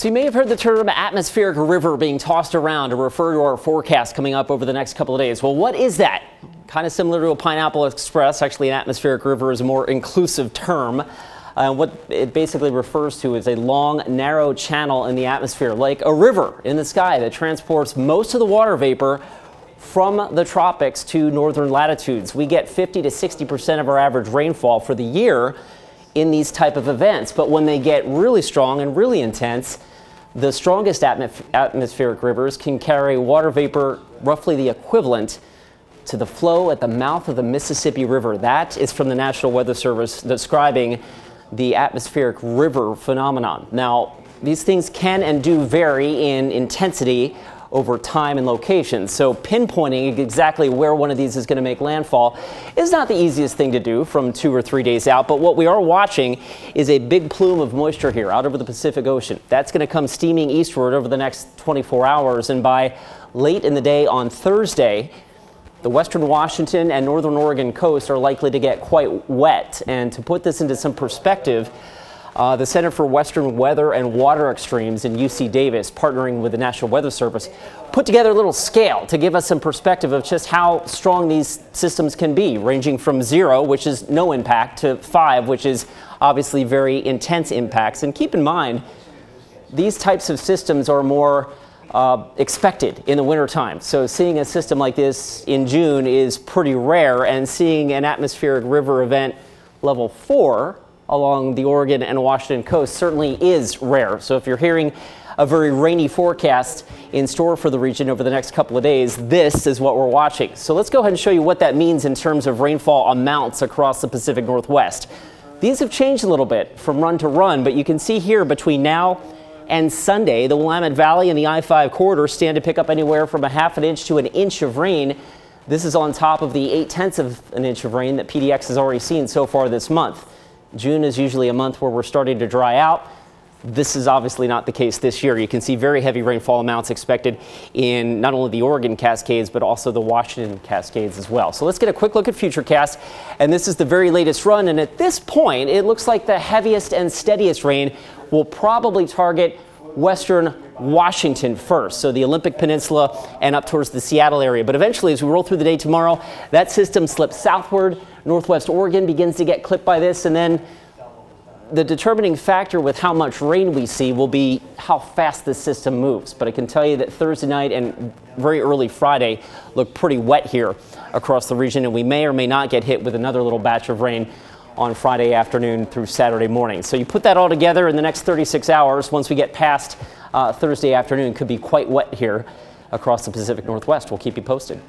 So you may have heard the term atmospheric river being tossed around to refer to our forecast coming up over the next couple of days. Well, what is that? Kind of similar to a pineapple express. Actually, an atmospheric river is a more inclusive term. What it basically refers to is a long, narrow channel in the atmosphere, like a river in the sky that transports most of the water vapor from the tropics to northern latitudes. We get 50% to 60% of our average rainfall for the year in these type of events, but when they get really strong and really intense, the strongest atmospheric rivers can carry water vapor roughly the equivalent to the flow at the mouth of the Mississippi River. That is from the National Weather Service describing the atmospheric river phenomenon. Now, these things can and do vary in intensity over time and location, so pinpointing exactly where one of these is going to make landfall is not the easiest thing to do from 2 or 3 days out, but what we are watching is a big plume of moisture here out over the Pacific Ocean. That's going to come steaming eastward over the next 24 hours, and by late in the day on Thursday, the western Washington and northern Oregon coast are likely to get quite wet. And to put this into some perspective, the Center for Western Weather and Water Extremes in UC Davis, partnering with the National Weather Service, put together a little scale to give us some perspective of just how strong these systems can be, ranging from 0, which is no impact, to 5, which is obviously very intense impacts. And keep in mind, these types of systems are more expected in the wintertime. So seeing a system like this in June is pretty rare, and seeing an atmospheric river event level 4 along the Oregon and Washington coast certainly is rare. So if you're hearing a very rainy forecast in store for the region over the next couple of days, this is what we're watching. So let's go ahead and show you what that means in terms of rainfall amounts across the Pacific Northwest. These have changed a little bit from run to run, but you can see here between now and Sunday, the Willamette Valley and the I-5 corridor stand to pick up anywhere from a half an inch to an inch of rain. This is on top of the 8/10 of an inch of rain that PDX has already seen so far this month. June is usually a month where we're starting to dry out. This is obviously not the case this year. You can see very heavy rainfall amounts expected in not only the Oregon Cascades, but also the Washington Cascades as well. So let's get a quick look at Futurecast. And this is the very latest run. And at this point, it looks like the heaviest and steadiest rain will probably target western Washington first, so the Olympic Peninsula and up towards the Seattle area. But eventually, as we roll through the day tomorrow, that system slips southward. Northwest Oregon begins to get clipped by this, and then the determining factor with how much rain we see will be how fast this system moves. But I can tell you that Thursday night and very early Friday look pretty wet here across the region, and we may or may not get hit with another little batch of rain on Friday afternoon through Saturday morning. So you put that all together in the next 36 hours. Once we get past Thursday afternoon, could be quite wet here across the Pacific Northwest. We'll keep you posted.